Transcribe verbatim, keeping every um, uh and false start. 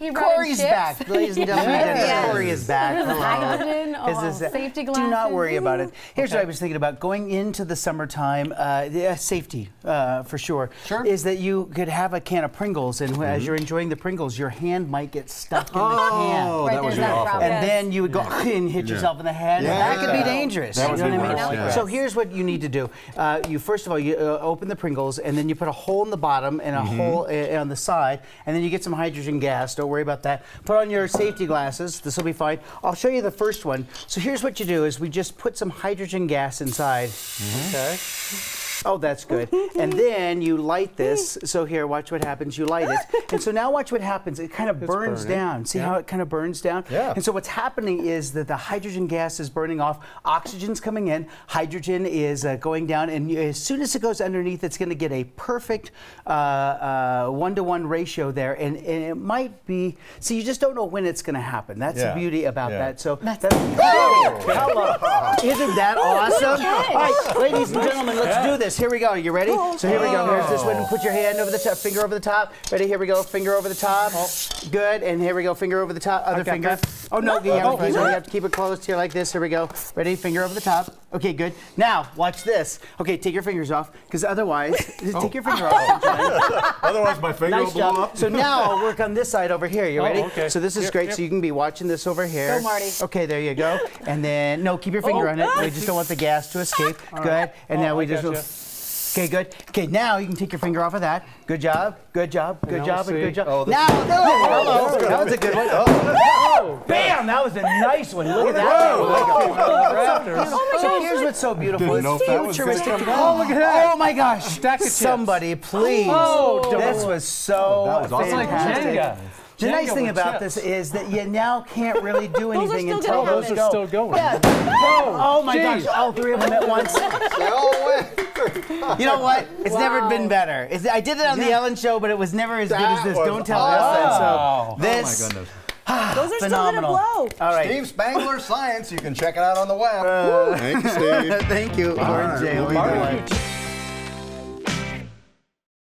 He Corey's back. Ladies and gentlemen, yes. yes. Corey is back. Hydrogen, oh, is this, safety glasses. Do not worry about it. Here's okay. what I was thinking about. Going into the summertime, uh, the, uh, safety, uh, for sure, sure, is that you could have a can of Pringles, and mm-hmm. as you're enjoying the Pringles, your hand might get stuck oh, in the can. Oh, right, that was really awful. And yes. then you would go yeah. and hit yeah. yourself in the head. Yeah. That could be dangerous. That you know what I mean? Yeah. So here's what you need to do. Uh, you First of all, you uh, open the Pringles, and then you put a hole in the bottom and a mm-hmm. hole uh, on the side, and then you get some hydrogen gas. Don't worry about that. Put on your safety glasses. This will be fine. I'll show you the first one. So here's what you do is we just put some hydrogen gas inside. Mm-hmm. Okay. Oh, that's good. And then you light this. So here, watch what happens. You light it. And so now watch what happens. It kind of burns down. See yeah. how it kind of burns down? Yeah. And so what's happening is that the hydrogen gas is burning off. Oxygen's coming in. Hydrogen is uh, going down. And as soon as it goes underneath, it's going to get a perfect one-to-one uh, uh, -one ratio there. And, and it might be... See, you just don't know when it's going to happen. That's yeah. the beauty about yeah. that. So that's... that's oh! Isn't that awesome? Okay. All right, ladies and gentlemen, let's do this. Here we go. Are you ready? Oh, so here we go. Here's this one. Put your hand over the top, finger over the top. Ready? Here we go. Finger over the top. Oh. Good. And here we go. Finger over the top. Other okay, finger. Oh no! no. Yeah, oh, no. You have to keep it closed here like this. Here we go. Ready? Finger over the top. Okay, good. Now watch this. Okay, take your fingers off, because otherwise, oh. take your finger off. Otherwise, my finger nice will blow up. So now I'll work on this side over here. You ready? Oh, okay. So this is yep, great. Yep. So you can be watching this over here. Go, Marty. Okay, there you go. And then no, keep your finger oh. on it. We just don't want the gas to escape. All good. Right. And oh, now we I just. Gotcha. Okay, good. Okay, now you can take your finger off of that. Good job, good job, good job, and good job. Oh, now, no, oh, that was a good one. Oh. Bam, that was a nice one. Look at that. Oh, oh my gosh. Here's what's so beautiful. It's futuristic. Oh, look at that. Oh my gosh. Stack of chips. Somebody, please. Oh, this was so fantastic. That was awesome. The nice thing about chips. This is that you now can't really do anything those until those happen. Are still going. Yeah. Oh, oh my geez. Gosh, all three of them at once. You know what? It's wow. never been better. It's, I did it on yeah. The Ellen Show, but it was never as that good as this. Don't tell us that. So this. Oh my goodness. Those are phenomenal. Still gonna blow. All right. Steve Spangler Science. You can check it out on the web. Uh, Thank you, Steve. Thank you. All right. All right.